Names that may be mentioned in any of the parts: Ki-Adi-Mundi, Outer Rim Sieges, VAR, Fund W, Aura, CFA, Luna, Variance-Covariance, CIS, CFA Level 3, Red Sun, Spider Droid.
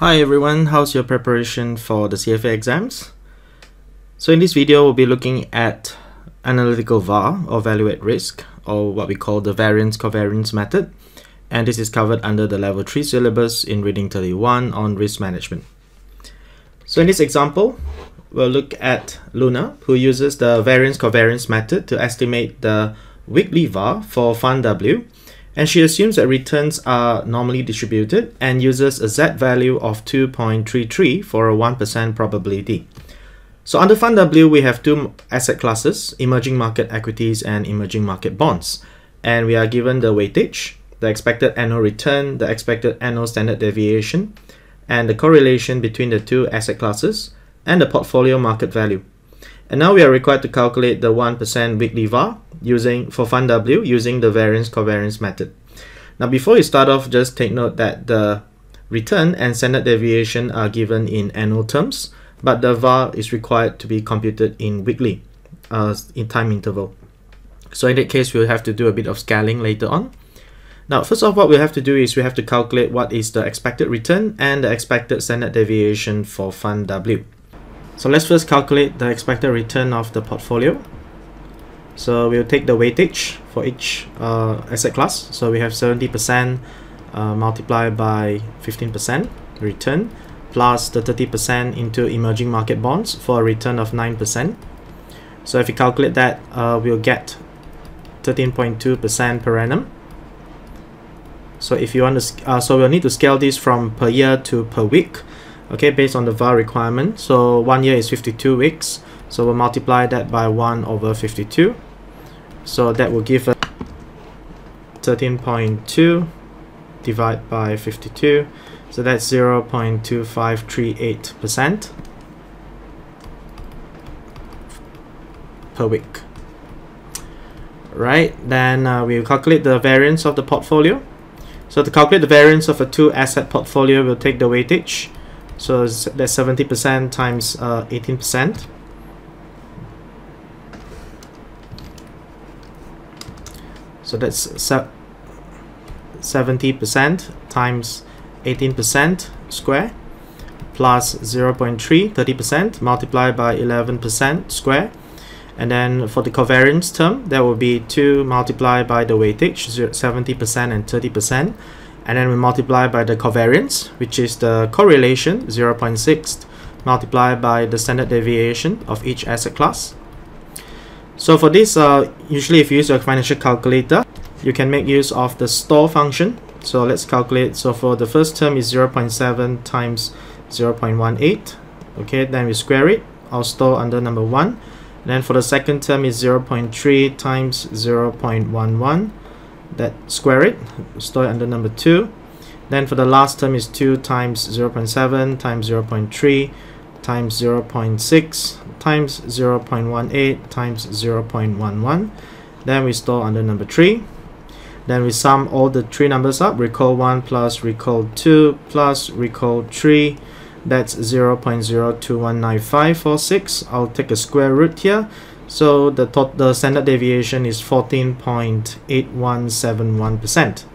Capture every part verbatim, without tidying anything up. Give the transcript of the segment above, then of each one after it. Hi everyone, how's your preparation for the C F A exams? So in this video, we'll be looking at analytical V A R or value at risk, or what we call the variance-covariance method. And this is covered under the level three syllabus in reading thirty-one on risk management. So in this example, we'll look at Luna, who uses the variance-covariance method to estimate the weekly V A R for Fund W. And she assumes that returns are normally distributed and uses a Z value of two point three three for a one percent probability. So under Fund W, we have two asset classes, emerging market equities and emerging market bonds. And we are given the weightage, the expected annual return, the expected annual standard deviation, and the correlation between the two asset classes and the portfolio market value. And now we are required to calculate the one percent weekly V A R using for Fund W using the variance-covariance method. Now before you start off, just take note that the return and standard deviation are given in annual terms, but the V A R is required to be computed in weekly uh, in time interval. So in that case, we'll have to do a bit of scaling later on. Now first off, what we have to do is we have to calculate what is the expected return and the expected standard deviation for Fund W. So let's first calculate the expected return of the portfolio. So we'll take the weightage for each uh, asset class. So we have seventy percent uh, multiplied by fifteen percent return plus the thirty percent into emerging market bonds for a return of nine percent. So if you calculate that, uh, we'll get thirteen point two percent per annum. So if you want to, uh, so we'll need to scale this from per year to per week. Okay, based on the V A R requirement. So one year is fifty-two weeks. So we'll multiply that by one over fifty-two. So that will give us thirteen point two divided by fifty-two. So that's zero point two five three eight percent per week. Right, then uh, we'll calculate the variance of the portfolio. So to calculate the variance of a two asset portfolio, we'll take the weightage. So that's seventy percent times uh, eighteen percent. So that's seventy percent times eighteen percent square plus zero point three, thirty percent multiplied by eleven percent square. And then for the covariance term, that will be two multiplied by the weightage, seventy percent and thirty percent. And then we multiply by the covariance, which is the correlation, zero point six, multiplied by the standard deviation of each asset class. So for this, uh, usually if you use your financial calculator, you can make use of the store function. So let's calculate. So for the first term is zero point seven times zero point one eight. Okay, then we square it. I'll store under number one. And then for the second term is zero point three times zero point one one. That square it, store it under number two. Then for the last term is two times zero point seven times zero point three times zero point six times zero point one eight times zero point one one. Then we store under number three. Then we sum all the three numbers up, recall one plus recall two plus recall three. That's zero point zero two one nine five four six. I'll take a square root here. So the, the standard deviation is fourteen point eight one seven one percent.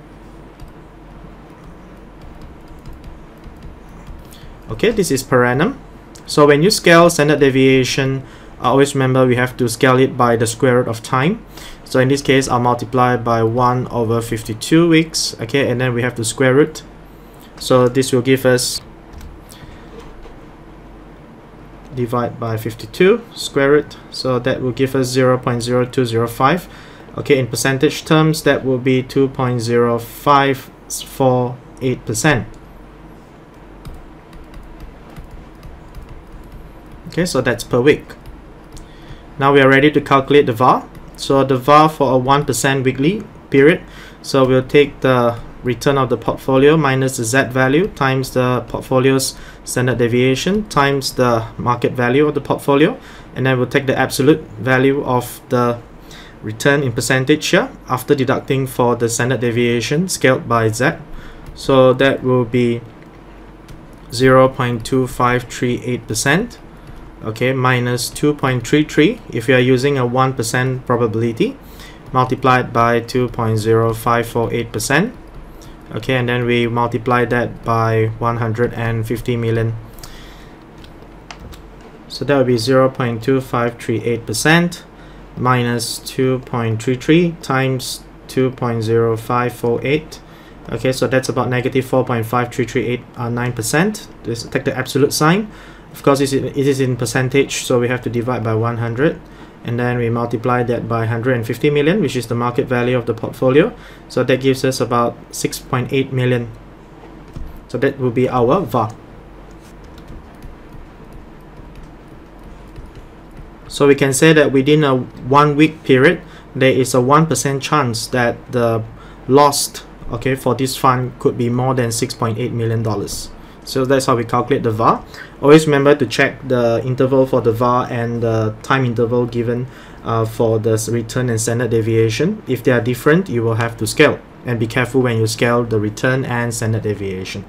Okay, this is per annum. So when you scale standard deviation, I always remember we have to scale it by the square root of time. So in this case, I'll multiply by one over fifty-two weeks. Okay, and then we have to square root. So this will give us divide by fifty-two square root, so that will give us zero point zero two zero five. Okay, in percentage terms, that will be two point zero five four eight percent. Okay, so that's per week. Now we are ready to calculate the V A R. So the V A R for a one percent weekly period. So we'll take the return of the portfolio minus the Z value times the portfolio's standard deviation times the market value of the portfolio, and then we'll take the absolute value of the return in percentage here after deducting for the standard deviation scaled by Z. So that will be zero point two five three eight percent, okay, minus two point three three if you are using a one percent probability multiplied by two point zero five four eight percent. okay, and then we multiply that by one hundred fifty million. So that would be zero point two five three eight percent minus two point three three times two point zero five four eight. Okay, so that's about negative four point five three three eight nine percent. Let's take the absolute sign. Of course, it is in percentage, so we have to divide by one hundred. And then we multiply that by one hundred fifty million, which is the market value of the portfolio. So that gives us about six point eight million. So that will be our V A R. So we can say that within a one week period, there is a one percent chance that the lost, okay, for this fund could be more than six point eight million dollars. So that's how we calculate the V A R. Always remember to check the interval for the V A R and the time interval given uh, for the return and standard deviation. If they are different, you will have to scale, and be careful when you scale the return and standard deviation.